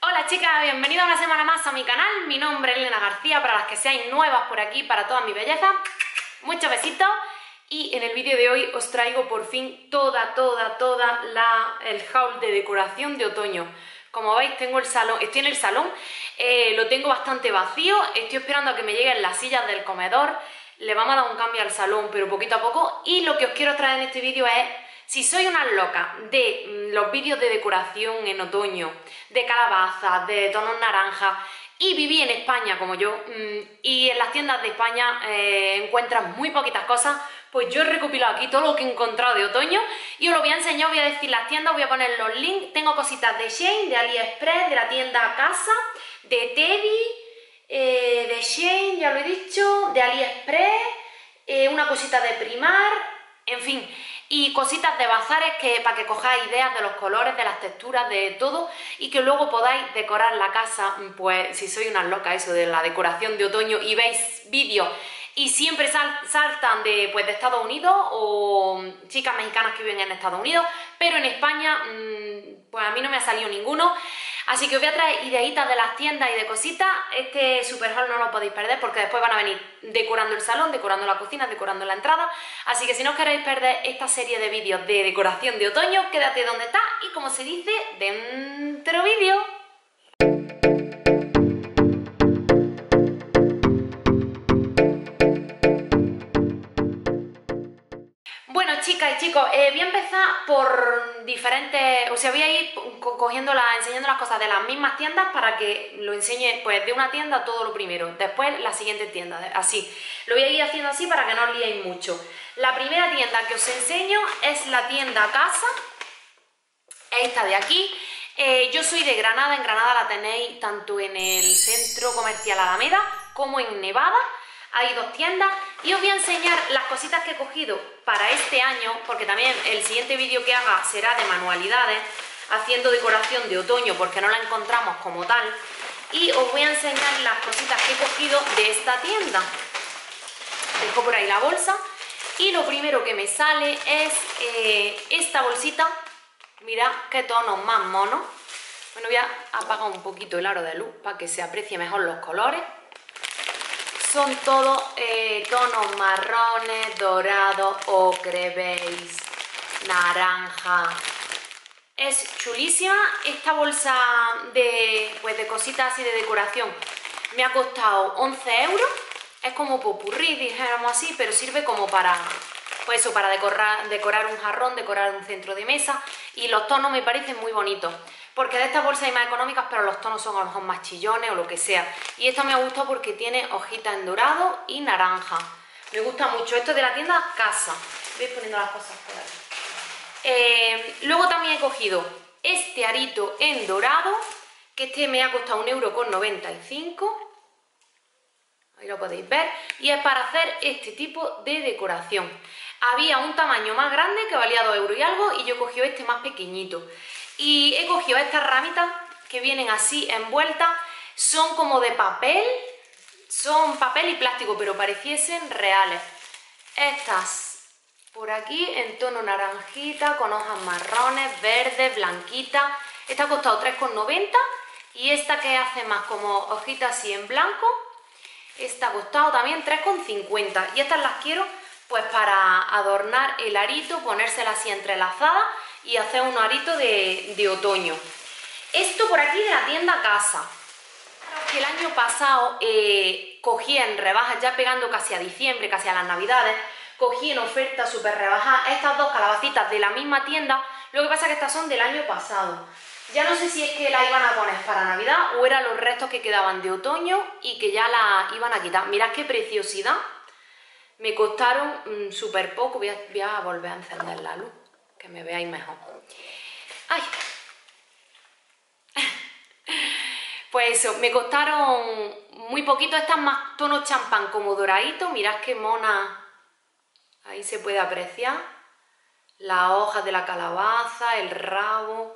Hola chicas, bienvenidas una semana más a mi canal. Mi nombre es Elena García, para las que seáis nuevas por aquí, para toda mi belleza, muchos besitos. Y en el vídeo de hoy os traigo por fin el haul de decoración de otoño. Como veis, tengo el salón, estoy en el salón, lo tengo bastante vacío, estoy esperando a que me lleguen las sillas del comedor. Le vamos a dar un cambio al salón, pero poquito a poco. Y lo que os quiero traer en este vídeo es, si soy una loca de los vídeos de decoración en otoño, de calabazas, de tonos naranjas, y viví en España como yo, y en las tiendas de España encuentras muy poquitas cosas, pues yo he recopilado aquí todo lo que he encontrado de otoño y os lo voy a enseñar. Voy a decir las tiendas, voy a poner los links. Tengo cositas de Shein, de AliExpress, de la tienda Casa, de Tedi, de Shein, ya lo he dicho, de AliExpress, una cosita de Primark, en fin, y cositas de bazares que, para que cojáis ideas de los colores, de las texturas, de todo, y que luego podáis decorar la casa. Pues si soy una loca eso de la decoración de otoño y veis vídeos y siempre saltan de, pues, de Estados Unidos o chicas mexicanas que viven en Estados Unidos, pero en España pues a mí no me ha salido ninguno. Así que os voy a traer ideitas de las tiendas y de cositas. Este super haul no lo podéis perder, porque después van a venir decorando el salón, decorando la cocina, decorando la entrada. Así que si no os queréis perder esta serie de vídeos de decoración de otoño, quédate donde está y, como se dice, dentro vídeo. Chicas y chicos, voy a empezar por diferentes, o sea, voy a ir enseñando las cosas de las mismas tiendas para que lo enseñe, pues, de una tienda todo lo primero, después la siguiente tienda, así. Lo voy a ir haciendo así para que no os liéis mucho. La primera tienda que os enseño es la tienda Casa, esta de aquí. Yo soy de Granada, en Granada la tenéis tanto en el centro comercial Alameda como en Nevada. Hay dos tiendas y os voy a enseñar las cositas que he cogido para este año, porque también el siguiente vídeo que haga será de manualidades, haciendo decoración de otoño, porque no la encontramos como tal. Y os voy a enseñar las cositas que he cogido de esta tienda. Dejo por ahí la bolsa y lo primero que me sale es esta bolsita. Mirad qué tonos más monos. Bueno, voy a apagar un poquito el aro de luz para que se aprecie mejor los colores. Son todos tonos marrones, dorados, ocre, beige, naranja. Es chulísima esta bolsa de, pues, de cositas así de decoración. Me ha costado 11 euros. Es como popurrí, dijéramos así, pero sirve como para, pues eso, para decorar un jarrón, decorar un centro de mesa. Y los tonos me parecen muy bonitos, porque de estas bolsas hay más económicas, pero los tonos son a lo mejor más chillones o lo que sea. Y esta me ha gustado porque tiene hojitas en dorado y naranja. Me gusta mucho. Esto es de la tienda Casa. Voy poniendo las cosas por ahí. Luego también he cogido este arito en dorado, que este me ha costado 1,95 €. Ahí lo podéis ver. Y es para hacer este tipo de decoración. Había un tamaño más grande que valía 2 € y algo, y yo he cogido este más pequeñito. Y he cogido estas ramitas que vienen así envueltas, son como de papel, son papel y plástico, pero pareciesen reales. Estas por aquí en tono naranjita, con hojas marrones, verdes, blanquitas. Esta ha costado 3,90 € y esta que hace más como hojitas así en blanco, esta ha costado también 3,50 €. Y estas las quiero, pues, para adornar el arito, ponérsela así entrelazada y hacer un arito de otoño. Esto por aquí de la tienda Casa. El año pasado cogí en rebajas, ya pegando casi a diciembre, casi a las navidades, cogí en oferta súper rebajada estas dos calabacitas de la misma tienda. Lo que pasa es que estas son del año pasado. Ya no sé si es que la iban a poner para Navidad o eran los restos que quedaban de otoño y que ya la iban a quitar. Mirad qué preciosidad. Me costaron súper poco. Voy a volver a encender la luz, que me veáis mejor. ¡Ay! Pues eso, me costaron muy poquito. Estas más tono champán, como doradito. Mirad qué mona. Ahí se puede apreciar las hojas de la calabaza, el rabo.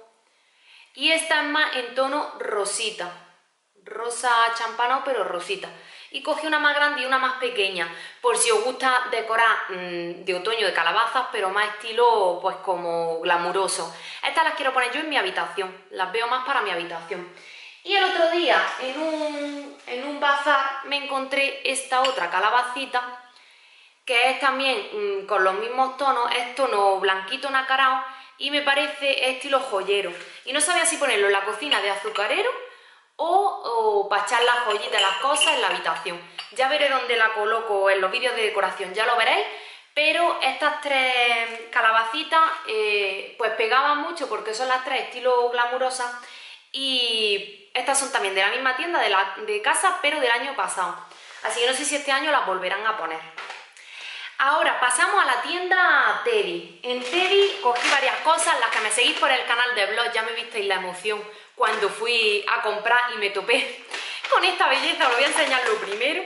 Y esta es más en tono rosita. Rosa champanó, pero rosita. Y cogí una más grande y una más pequeña, por si os gusta decorar de otoño, de calabazas, pero más estilo, pues, como glamuroso. Estas las quiero poner yo en mi habitación, las veo más para mi habitación. Y el otro día en un bazar me encontré esta otra calabacita, que es también con los mismos tonos, es tono blanquito nacarao y me parece estilo joyero. Y no sabía si ponerlo en la cocina de azucarero o para echar las joyitas, las cosas en la habitación. Ya veré dónde la coloco en los vídeos de decoración, ya lo veréis. Pero estas tres calabacitas pues pegaban mucho porque son las tres estilo glamurosas. Y estas son también de la misma tienda, de Casa, pero del año pasado. Así que no sé si este año las volverán a poner. Ahora pasamos a la tienda Tedi. En Tedi cogí varias cosas. Las que me seguís por el canal de vlog ya me visteis la emoción cuando fui a comprar y me topé con esta belleza. Os voy a enseñar lo primero.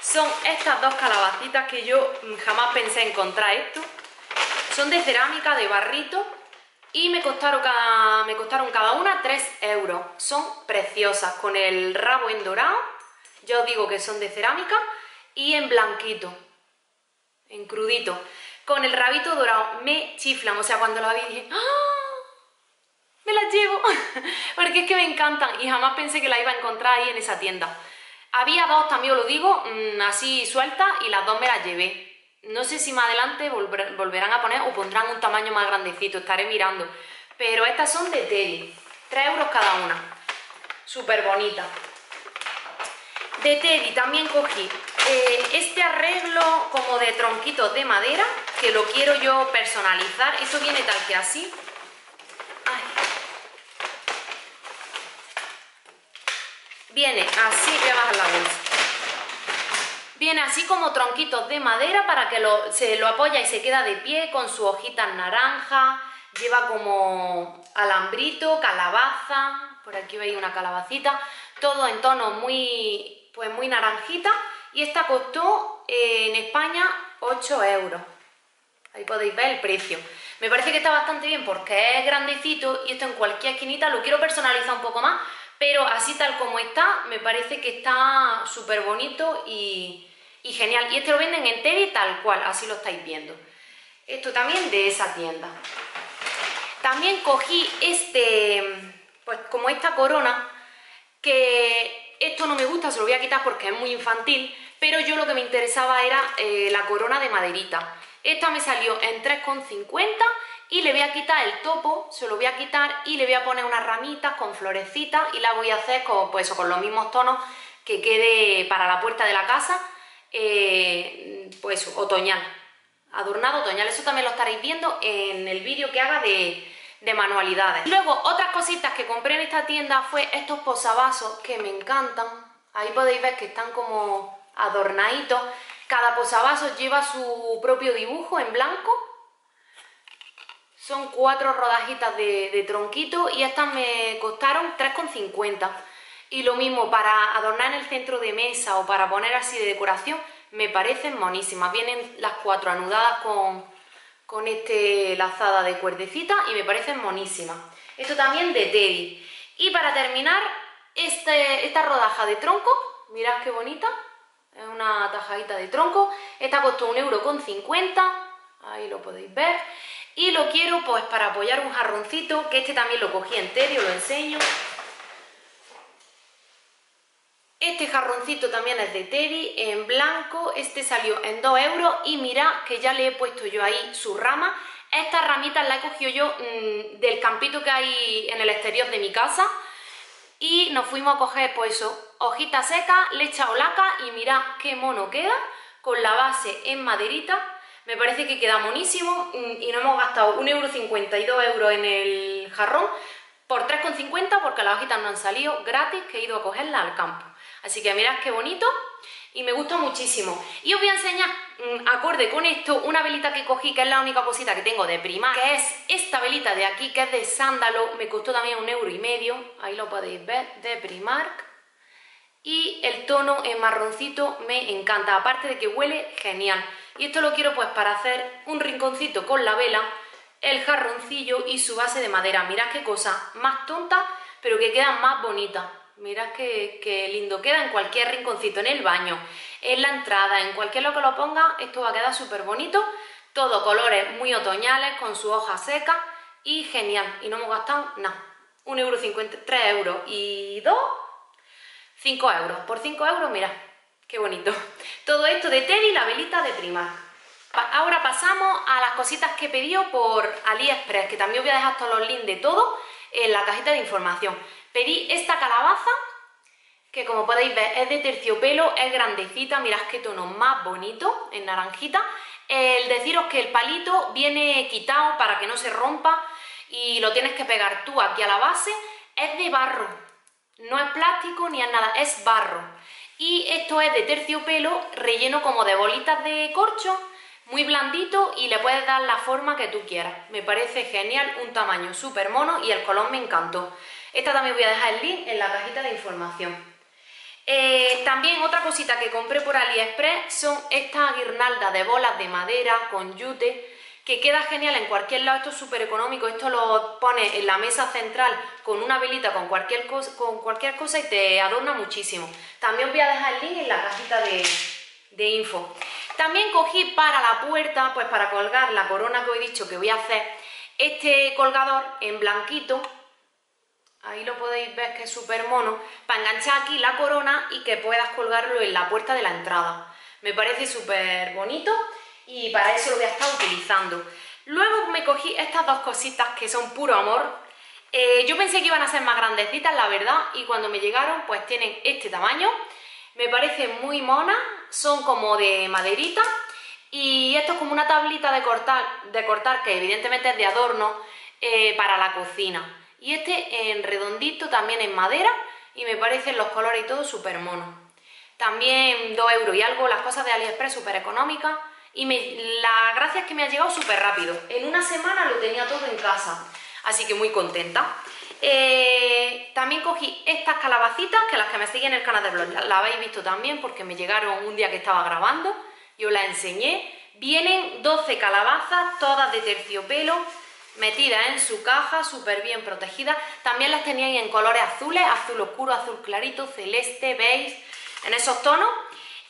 Son estas dos calabacitas que yo jamás pensé encontrar esto. Son de cerámica, de barrito, y me costaron cada una 3 euros. Son preciosas, con el rabo en dorado. Yo os digo que son de cerámica y en blanquito, en crudito, con el rabito dorado. Me chiflan, o sea, cuando la vi dije, ¡ah! ¡Me las llevo! Porque es que me encantan y jamás pensé que la iba a encontrar ahí en esa tienda. Había dos, también os lo digo, así sueltas, y las dos me las llevé. No sé si más adelante volverán a poner o pondrán un tamaño más grandecito, estaré mirando. Pero estas son de Tedi, 3 euros cada una, súper bonita. De Tedi también cogí este arreglo como de tronquitos de madera, que lo quiero yo personalizar. Esto viene tal que así. Ay. Viene así, voy a bajar la bolsa. Viene así como tronquitos de madera para que se lo apoya y se queda de pie, con sus hojitas naranja. Lleva como alambrito, calabaza. Por aquí veis una calabacita. Todo en tono muy naranjita. Y esta costó en España 8 euros. Ahí podéis ver el precio. Me parece que está bastante bien porque es grandecito y esto en cualquier esquinita. Lo quiero personalizar un poco más, pero así tal como está, me parece que está súper bonito y genial. Y este lo venden en Tedi tal cual, así lo estáis viendo. Esto también de esa tienda. También cogí pues como esta corona, que... esto no me gusta, se lo voy a quitar porque es muy infantil, pero yo lo que me interesaba era la corona de maderita. Esta me salió en 3,50 y le voy a quitar el topo, se lo voy a quitar y le voy a poner unas ramitas con florecitas y la voy a hacer con los mismos tonos que quede para la puerta de la casa, pues otoñal, adornado otoñal. Eso también lo estaréis viendo en el vídeo que haga de manualidades. Luego, otras cositas que compré en esta tienda fue estos posavasos que me encantan. Ahí podéis ver que están como adornaditos. Cada posavasos lleva su propio dibujo en blanco. Son 4 rodajitas de tronquito y estas me costaron 3,50. Y lo mismo, para adornar en el centro de mesa o para poner así de decoración, me parecen monísimas. Vienen las 4 anudadas con lazada de cuerdecita y me parecen monísimas. Esto también de Tedi. Y para terminar, esta rodaja de tronco. Mirad qué bonita. Es una tajadita de tronco. Esta costó 1,50 €. Ahí lo podéis ver. Y lo quiero pues para apoyar un jarroncito, que este también lo cogí en Tedi, os lo enseño. Este jarroncito también es de Tedi, en blanco. Este salió en 2 euros y mirad que ya le he puesto yo ahí su rama. Estas ramitas las he cogido yo del campito que hay en el exterior de mi casa. Y nos fuimos a coger, pues eso, hojitas secas, le he echado laca y mirad qué mono queda con la base en maderita. Me parece que queda monísimo y no hemos gastado 1,52 € en el jarrón por 3,50 € porque las hojitas no han salido gratis, que he ido a cogerlas al campo. Así que mirad qué bonito y me gusta muchísimo. Y os voy a enseñar, acorde con esto, una velita que cogí, que es la única cosita que tengo de Primark, que es esta velita de aquí, que es de sándalo. Me costó también 1,5 €, ahí lo podéis ver, de Primark. Y el tono en marroncito me encanta, aparte de que huele genial. Y esto lo quiero pues para hacer un rinconcito con la vela, el jarroncillo y su base de madera. Mirad qué cosa más tonta, pero que queda más bonita. Mirad qué lindo queda en cualquier rinconcito, en el baño, en la entrada, en cualquier lado que lo ponga. Esto va a quedar súper bonito, todo colores muy otoñales, con su hoja seca y genial. Y no hemos gastado nada. 1,50€, 3 € y 2, 5 €. Por 5 €, mira, qué bonito. Todo esto de Tedi y la velita de Primark. Ahora pasamos a las cositas que he pedido por AliExpress, que también os voy a dejar todos los links de todo en la cajita de información. Pedí esta calabaza, que como podéis ver es de terciopelo, es grandecita, mirad qué tono más bonito, en naranjita. El deciros que el palito viene quitado para que no se rompa y lo tienes que pegar tú aquí a la base. Es de barro, no es plástico ni es nada, es barro. Y esto es de terciopelo, relleno como de bolitas de corcho, muy blandito, y le puedes dar la forma que tú quieras. Me parece genial, un tamaño súper mono y el color me encantó. Esta también voy a dejar el link en la cajita de información. También otra cosita que compré por AliExpress son estas guirnaldas de bolas de madera con yute, que queda genial en cualquier lado. Esto es súper económico, esto lo pones en la mesa central con una velita, con cualquier cosa, y te adorna muchísimo. También os voy a dejar el link en la cajita de info. También cogí para la puerta, pues para colgar la corona que os he dicho que voy a hacer, este colgador en blanquito. Ahí lo podéis ver, que es súper mono, para enganchar aquí la corona y que puedas colgarlo en la puerta de la entrada. Me parece súper bonito y para eso lo voy a estar utilizando. Luego me cogí estas dos cositas que son puro amor. Yo pensé que iban a ser más grandecitas, la verdad, y cuando me llegaron pues tienen este tamaño. Me parece muy mona, son como de maderita y esto es como una tablita de cortar que evidentemente es de adorno para la cocina. Y este en redondito, también en madera, y me parecen los colores y todo súper mono. También 2 € y algo, las cosas de AliExpress súper económicas. Y la gracia es que me ha llegado súper rápido. En una semana lo tenía todo en casa, así que muy contenta. También cogí estas calabacitas, que las que me siguen en el canal de blog la habéis visto también, porque me llegaron un día que estaba grabando. Yo las enseñé. Vienen 12 calabazas, todas de terciopelo, metidas en su caja, súper bien protegida. También las teníais en colores azules, azul oscuro, azul clarito, celeste, beige, en esos tonos.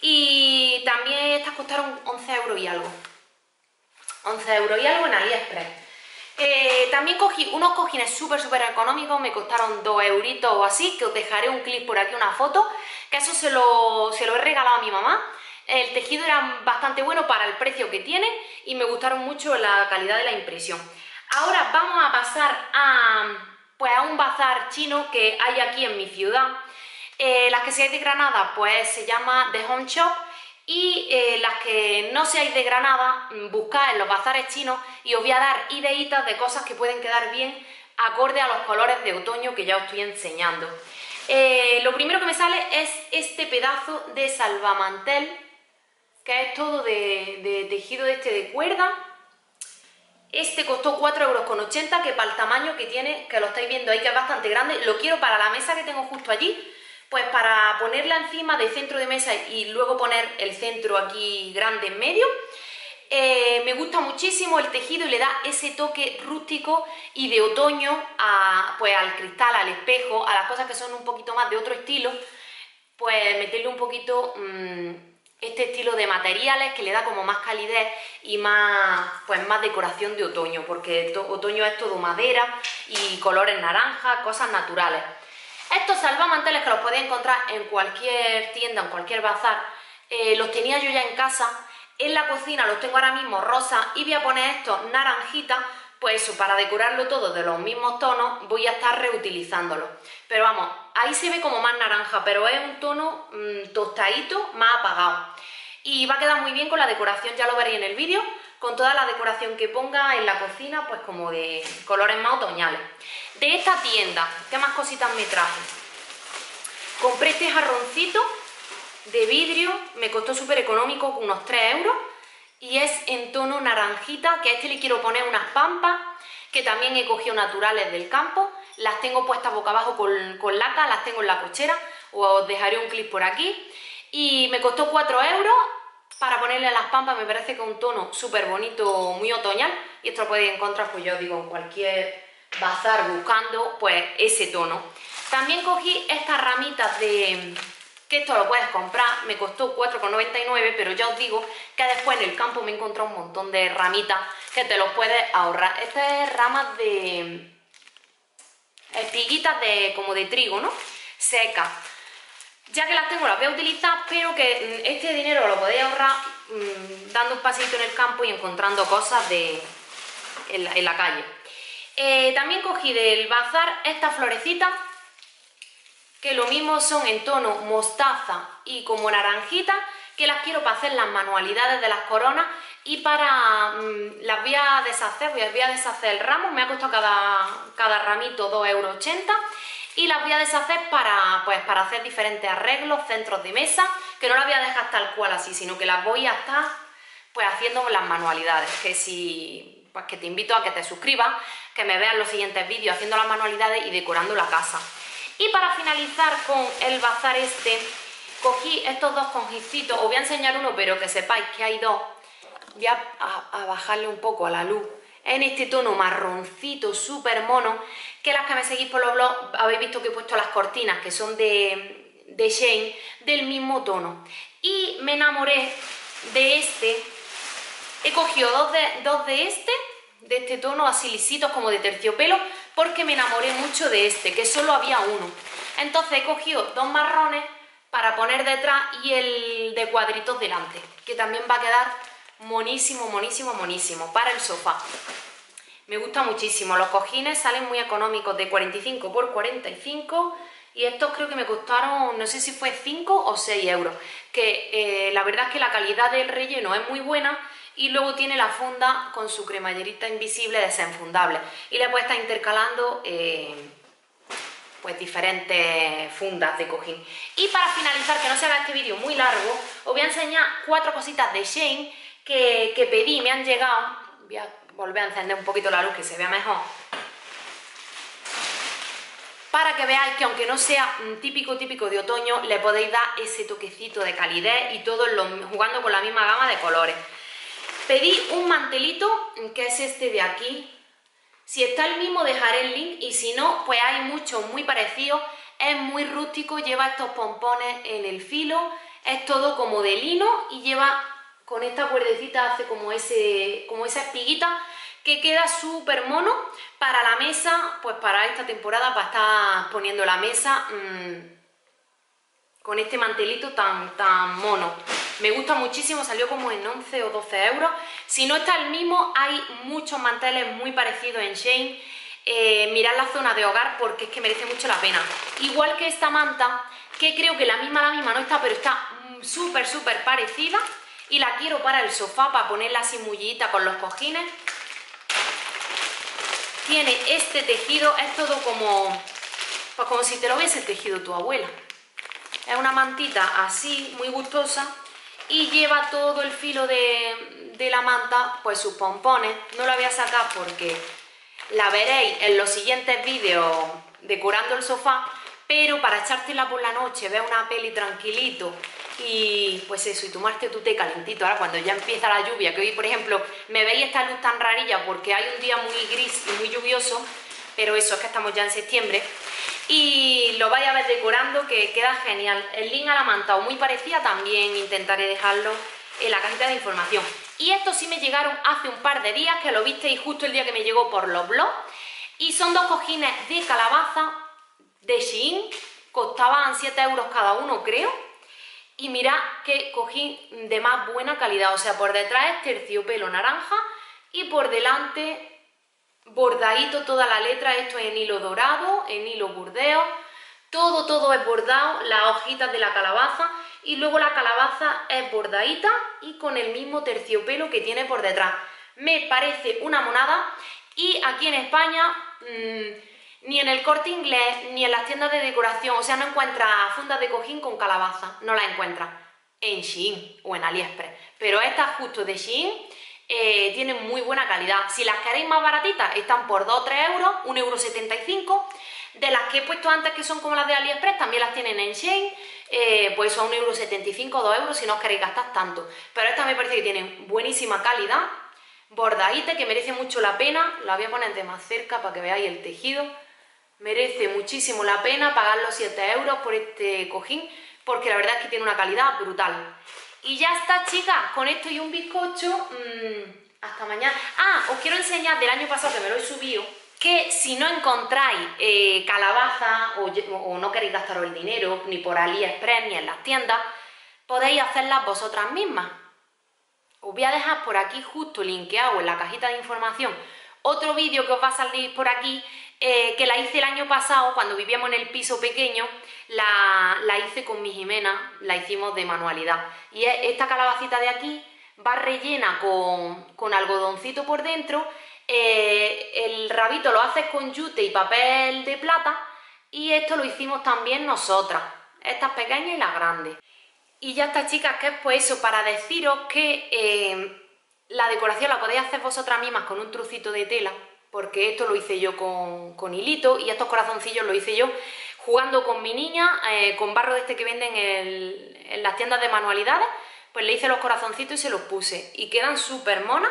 Y también estas costaron 11 € y algo, 11 € y algo en AliExpress. También cogí unos cojines súper económicos, me costaron 2 € o así, que os dejaré un clip por aquí, una foto, que eso se lo he regalado a mi mamá. El tejido era bastante bueno para el precio que tiene y me gustaron mucho la calidad de la impresión. Ahora vamos a pasar a un bazar chino que hay aquí en mi ciudad. Las que seáis de Granada, pues se llama The Home Shop, y las que no seáis de Granada, buscad en los bazares chinos y os voy a dar ideitas de cosas que pueden quedar bien acorde a los colores de otoño que ya os estoy enseñando. Lo primero que me sale es este pedazo de salvamantel, que es todo de tejido de cuerda. Este costó 4,80 €, que para el tamaño que tiene, que lo estáis viendo ahí, que es bastante grande, lo quiero para la mesa que tengo justo allí, pues para ponerla encima de centro de mesa y luego poner el centro aquí grande en medio. Me gusta muchísimo el tejido y le da ese toque rústico y de otoño al cristal, al espejo, a las cosas que son un poquito más de otro estilo, pues meterle un poquito... este estilo de materiales que le da como más calidez y más decoración de otoño, porque otoño es todo madera y colores naranjas, cosas naturales. Estos salvamanteles, que los podéis encontrar en cualquier tienda, en cualquier bazar, los tenía yo ya en casa. En la cocina los tengo ahora mismo rosa y voy a poner estos naranjitas, pues eso, para decorarlo todo de los mismos tonos voy a estar reutilizándolos. Pero vamos, ahí se ve como más naranja, pero es un tono tostadito, más apagado. Y va a quedar muy bien con la decoración, ya lo veréis en el vídeo, con toda la decoración que ponga en la cocina, pues como de colores más otoñales. De esta tienda, ¿qué más cositas me traje? Compré este jarroncito de vidrio, me costó súper económico, unos 3 €, y es en tono naranjita, que a este le quiero poner unas pampas, que también he cogido naturales del campo. Las tengo puestas boca abajo con laca, las tengo en la cochera, os dejaré un clip por aquí. Y me costó 4 € para ponerle las pampas, me parece que es un tono súper bonito, muy otoñal. Y esto lo podéis encontrar, pues yo digo, en cualquier bazar buscando pues ese tono. También cogí estas ramitas de... que esto lo puedes comprar, me costó 4,99 €, pero ya os digo que después en el campo me he encontrado un montón de ramitas que te los puedes ahorrar. Estas ramas de... espiguitas de, como de trigo, ¿no? Secas. Ya que las tengo, las voy a utilizar, pero que este dinero lo podéis ahorrar dando un paseito en el campo y encontrando cosas en la calle. También cogí del bazar estas florecitas, que lo mismo son en tono mostaza y como naranjita, que las quiero para hacer las manualidades de las coronas y para... las voy a deshacer el ramo, me ha costado cada ramito 2,80 €, y las voy a deshacer para, pues, para hacer diferentes arreglos, centros de mesa, que no las voy a dejar tal cual así, sino que las voy a estar pues haciendo las manualidades, que si... Pues que te invito a que te suscribas, que me veas los siguientes vídeos haciendo las manualidades y decorando la casa. Y para finalizar con el bazar este, cogí estos dos conjicitos. Os voy a enseñar uno, pero que sepáis que hay dos. Voy a bajarle un poco a la luz. En este tono marroncito, súper mono, que las que me seguís por los blogs habéis visto que he puesto las cortinas, que son de Shein, del mismo tono. Y me enamoré de este. He cogido dos de este tono, así lisitos como de terciopelo, porque me enamoré mucho de este, que solo había uno. Entonces he cogido dos marrones para poner detrás y el de cuadritos delante, que también va a quedar monísimo, monísimo, monísimo para el sofá. Me gusta muchísimo. Los cojines salen muy económicos, de 45 por 45, y estos creo que me costaron, no sé si fue 5 o 6 euros, que la verdad es que la calidad del relleno es muy buena. Y luego tiene la funda con su cremallerita invisible desenfundable. Y le puedes estar intercalando pues diferentes fundas de cojín. Y para finalizar, que no se haga este vídeo muy largo, os voy a enseñar cuatro cositas de Shein que pedí, me han llegado. Voy a volver a encender un poquito la luz, que se vea mejor, para que veáis que aunque no sea típico de otoño, le podéis dar ese toquecito de calidez, y todo jugando con la misma gama de colores. Pedí un mantelito, que es este de aquí. Si está el mismo, dejaré el link, y si no, pues hay muchos muy parecidos. Es muy rústico, lleva estos pompones en el filo, es todo como de lino, y lleva con esta cuerdecita, hace como esa espiguita, que queda súper mono para la mesa. Pues para esta temporada, para estar poniendo la mesa con este mantelito tan mono. Me gusta muchísimo, salió como en 11 o 12 euros. Si no está el mismo, hay muchos manteles muy parecidos en Shein. Mirad la zona de hogar, porque es que merece mucho la pena. Igual que esta manta, que creo que la misma no está, pero está súper parecida. Y la quiero para el sofá, para ponerla así mullita con los cojines. Tiene este tejido, es todo como, pues como si te lo hubiese tejido tu abuela. Es una mantita así, muy gustosa. Y lleva todo el filo de la manta, pues sus pompones. No la voy a sacar porque la veréis en los siguientes vídeos decorando el sofá. Pero para echártela por la noche, ver una peli tranquilito y pues eso, y tomarte tu té calentito. Ahora cuando ya empieza la lluvia, que hoy por ejemplo me veis esta luz tan rarilla porque hay un día muy gris y muy lluvioso. Pero eso, es que estamos ya en septiembre. Y lo vais a ver decorando, que queda genial. El link a la manta o muy parecida también intentaré dejarlo en la cajita de información. Y estos sí me llegaron hace un par de días, que lo visteis justo el día que me llegó por los blogs. Y son dos cojines de calabaza de Shein. Costaban 7 euros cada uno, creo. Y mirad qué cojín de más buena calidad. O sea, por detrás es terciopelo naranja y por delante... bordadito toda la letra, esto es en hilo dorado, en hilo burdeo, todo es bordado, las hojitas de la calabaza, y luego la calabaza es bordadita y con el mismo terciopelo que tiene por detrás. Me parece una monada, y aquí en España ni en el Corte Inglés ni en las tiendas de decoración, o sea, no encuentra fundas de cojín con calabaza, no la encuentra en Shein o en AliExpress, pero esta justo de Shein. Tienen muy buena calidad. Si las queréis más baratitas, están por 2 o 3 euros, 1,75 €. De las que he puesto antes, que son como las de AliExpress, también las tienen en Shein, pues son 1,75 €, 2 euros si no os queréis gastar tanto. Pero estas me parece que tienen buenísima calidad, bordadita, que merece mucho la pena. La voy a poner de más cerca para que veáis el tejido. Merece muchísimo la pena pagar los 7 euros por este cojín, porque la verdad es que tiene una calidad brutal. Y ya está, chicas, con esto y un bizcocho, hasta mañana. Ah, os quiero enseñar del año pasado, que me lo he subido, que si no encontráis calabaza o no queréis gastaros el dinero ni por AliExpress ni en las tiendas, podéis hacerlas vosotras mismas. Os voy a dejar por aquí justo linkeado en la cajita de información otro vídeo que os va a salir por aquí, que la hice el año pasado cuando vivíamos en el piso pequeño. La hice con mi Jimena, la hicimos de manualidad. Y esta calabacita de aquí va rellena con algodoncito por dentro, el rabito lo haces con yute y papel de plata, y esto lo hicimos también nosotras, estas pequeñas y las grandes. Y ya está, chicas, que es pues eso, para deciros que la decoración la podéis hacer vosotras mismas con un trocito de tela, porque esto lo hice yo con hilito, y estos corazoncillos lo hice yo jugando con mi niña, con barro de este que venden en las tiendas de manualidades. Pues le hice los corazoncitos y se los puse, y quedan súper monas,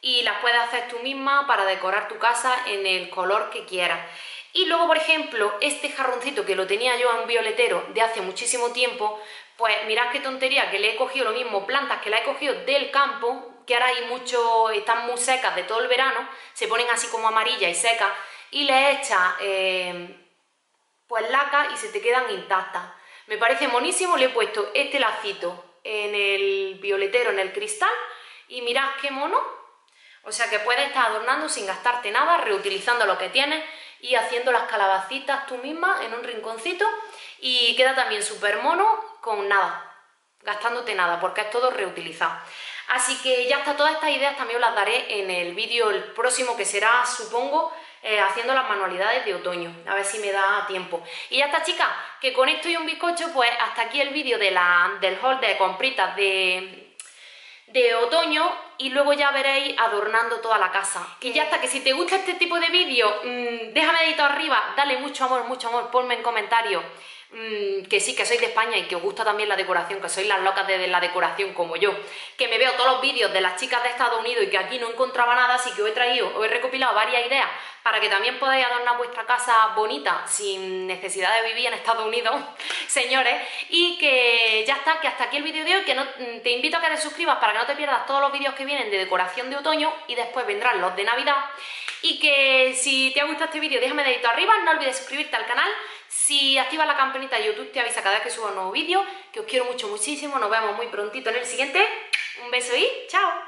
y las puedes hacer tú misma para decorar tu casa en el color que quieras. Y luego, por ejemplo, este jarroncito que lo tenía yo en un violetero de hace muchísimo tiempo, pues mirad qué tontería, que le he cogido lo mismo, plantas que la he cogido del campo, que ahora hay mucho, están muy secas de todo el verano, se ponen así como amarillas y secas, y le echas pues laca y se te quedan intactas. Me parece monísimo, le he puesto este lacito en el violetero, en el cristal, y mirad qué mono. O sea que puedes estar adornando sin gastarte nada, reutilizando lo que tienes y haciendo las calabacitas tú misma en un rinconcito, y queda también súper mono con nada, gastándote nada, porque es todo reutilizado. Así que ya está, todas estas ideas también os las daré en el vídeo el próximo, que será, supongo, haciendo las manualidades de otoño, a ver si me da tiempo. Y ya está, chicas, que con esto y un bizcocho, pues hasta aquí el vídeo del haul de compritas de otoño, y luego ya veréis adornando toda la casa. Y ya está, que si te gusta este tipo de vídeo, déjame dedito arriba, dale mucho amor, ponme en comentarios que sí, que sois de España y que os gusta también la decoración, que sois las locas de la decoración como yo, que me veo todos los vídeos de las chicas de Estados Unidos y que aquí no encontraba nada, así que os he recopilado varias ideas para que también podáis adornar vuestra casa bonita sin necesidad de vivir en Estados Unidos, señores. Y que ya está, que hasta aquí el vídeo de hoy, que te invito a que te suscribas para que no te pierdas todos los vídeos que vienen de decoración de otoño, y después vendrán los de Navidad. Y que si te ha gustado este vídeo, déjame dedito arriba, no olvides suscribirte al canal. Si activas la campanita de YouTube te avisa cada vez que suba un nuevo vídeo, que os quiero mucho, muchísimo. Nos vemos muy prontito en el siguiente. Un beso y chao.